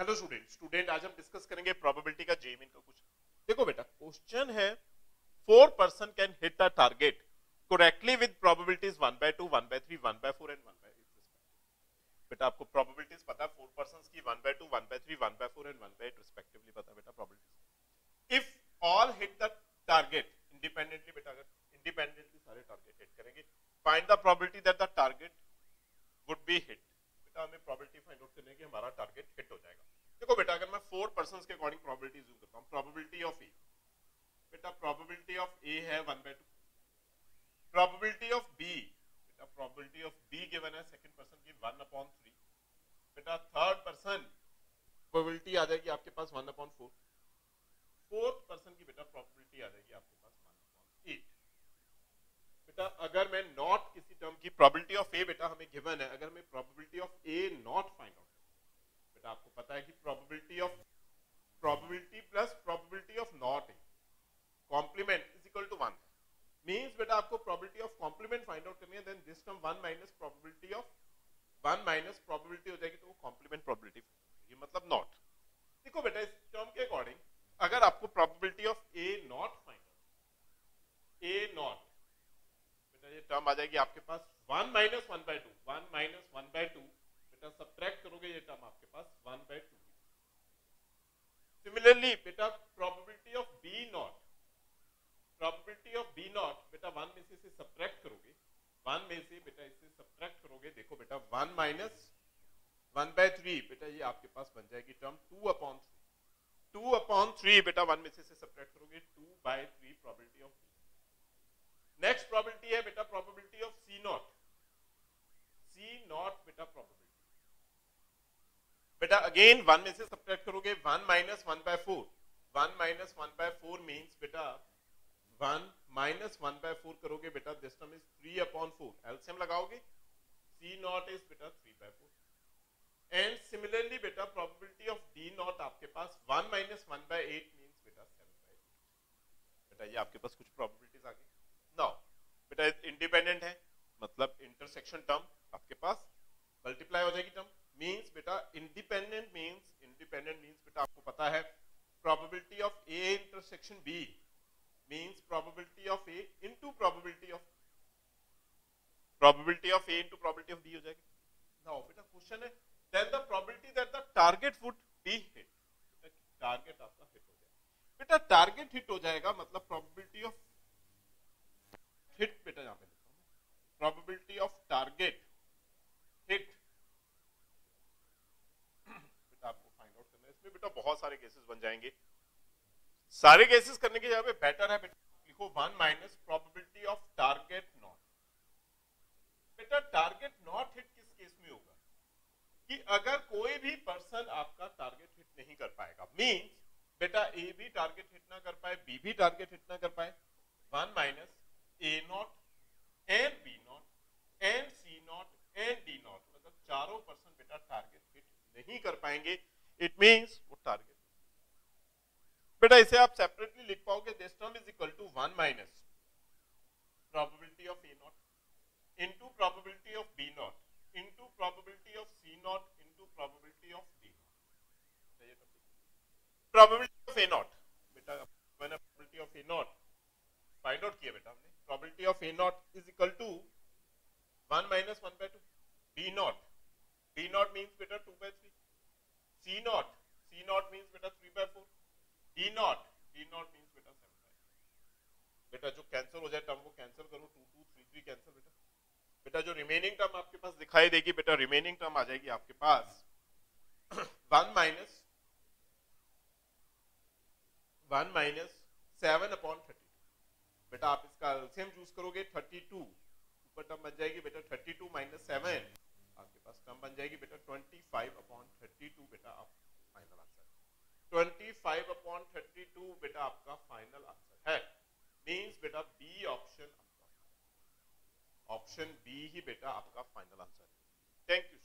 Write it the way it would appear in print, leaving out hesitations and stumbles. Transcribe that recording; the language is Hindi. हेलो स्टूडेंट, आज हम डिस्कस करेंगे प्रोबेबिलिटी का जेईई मेन का कुछ। देखो बेटा, क्वेश्चन है 4 person can hit a target correctly with probabilities 1/2, 1/3, 1/4 and 1/8। बेटा आपको प्रोबेबिलिटीज पता है 4 पर्सन की 1/2, 1/3, 1/4 एंड 1/8 रिस्पेक्टिवली पता है बेटा probabilities. If all hit the target independently, बेटा अगर इंडिपेंडेंटली सारे टारगेट हिट करेंगे, find the probability that the target would be hit. बेटा हमें प्रोबेबिलिटी फाइंड आउट करने की, हमारा टारगेट हिट हो जाएगा। देखो बेटा अगर मैं 4 पर्सन के अकॉर्डिंग प्रोबेबिलिटी ज़ूम करता हूं, प्रोबेबिलिटी ऑफ ए, बेटा प्रोबेबिलिटी ऑफ ए है 1/2, प्रोबेबिलिटी ऑफ बी, बेटा प्रोबेबिलिटी ऑफ बी गिवन है सेकंड पर्सन की 1/3, बेटा थर्ड पर्सन प्रोबेबिलिटी आ जाएगी आपके पास 1/4, फोर्थ पर्सन की बेटा प्रोबेबिलिटी आ जाएगी आपके पास 1/8। बेटा अगर मैं नॉट किसी टर्म की प्रोबेबिलिटी ऑफ ए, बेटा हमें गिवन है, अगर मैं probability of A not find out, बेटा आपको पता है कि probability of probability plus probability of not A complement is equal to 1 means बेटा आपको probability of complement find out करनी है। Then this term 1 minus probability of 1 minus probability हो जाएगी, तो वो कॉम्प्लीमेंट प्रोबेबिलिटी, ये मतलब नॉट। देखो बेटा इस टर्म के अकॉर्डिंग अगर आपको probability of A not find out, A not बेटा ये टर्म आ जाएगी आपके पास 1 माइनस 1/2, 1 माइनस 1/2, बेटा सब्ट्रैक्ट करोगे ये टर्म आपके पास 1/2। सिमिलरली बेटा probability of B not, probability of B not बेटा 1 में से इसे सब्ट्रैक्ट करोगे, 1 में से बेटा इसे सब्ट्रैक्ट करोगे, देखो बेटा 1 माइनस 1/3, बेटा ये आपके पास बन जाएगी टर्म 2/3, 2/3 बेटा 1 में से इसे सब्ट्रैक्ट करोगे 2/3 probability of B. Next probability है बेटा probability of C not, C not बेटा प्रोबेबिलिटी, बेटा अगेन 1 में से सब्ट्रैक्ट करोगे 1 माइनस 1/4, 1 माइनस 1/4 मीन्स बेटा 1 माइनस 1/4 करोगे, बेटा दिस टर्म इज 3/4, एलसीएम लगाओगे सी नॉट इज बेटा 3/4। एंड सिमिलरली बेटा प्रोबेबिलिटी ऑफ डी नॉट आपके पास 1 माइनस 1/8 मींस बेटा 7/8। बेटा ये आपके पास कुछ प्रोबेबिलिटीज आ गई। नाउ बेटा इंडिपेंडेंट है मतलब इंटरसेक्शन टर्म आपके पास मल्टीप्लाई हो जाएगी टर्म, मींस बेटा इंडिपेंडेंट मींस, इंडिपेंडेंट मींस बेटा आपको पता है probability of A intersection B means probability of A into probability of B हो जाएगी। Now बेटा क्वेश्चन है then the probability that the target would be hit, target आपका hit हो जाएगा, बेटा target hit हो जाएगा मतलब probability of hit, बेटा यहाँ पे लिखता हूँ probability of target hit, बेटा आपको find out करना है। इसमें बेटा बहुत सारे केसेस बन जाएंगे, सारे केसेस करने के जगह पे बेटर है बेटा लिखो 1 minus probability of target not. बेटा टारगेट नॉट हिट किस केस में होगा कि अगर कोई भी पर्सन आपका टारगेट हिट नहीं कर पाएगा, मींस बेटा ए भी टारगेट हिट ना कर पाए, बी भी टारगेट हिट ना कर पाए। 1 minus A not and B not and C not and D not, मतलब चारों पर्सन बेटा टारगेट हिट नहीं कर पाएंगे, इट मींस वो टारगेट बेटा इसे आप सेपरेटली लिख पाओगे। This term is equal to 1 minus probability of A not into probability of B not into probability of C not into probability of D not. Probability of A not बेटा मैंने probability of A not find out किया, बेटा हमने probability of A not is equal to 1 minus 1/2, B not, B not means बेटा 2/3, C not, C not means बेटा 3/4, डी नॉट मींस बेटा 7/8। बेटा जो कैंसिल हो जाए टर्म वो कैंसिल करो, 2, 2, 3, 3 कैंसिल बेटा, बेटा जो रिमेनिंग टर्म आपके पास दिखाई देगी, बेटा रिमेनिंग टर्म आ जाएगी आपके पास 1 माइनस 7/32। बेटा आप इसका एलसीएम चूज करोगे 32, ऊपर टर्म बन जाएगी बेटा 32 माइनस 7 आपके पास टर्म बन जाएगी बेटा 25/32, बेटा आप फाइनल आंसर 25/32 बेटा आपका फाइनल आंसर है। मींस बेटा बी ऑप्शन, ऑप्शन बी ही बेटा आपका फाइनल आंसर है। Thank you.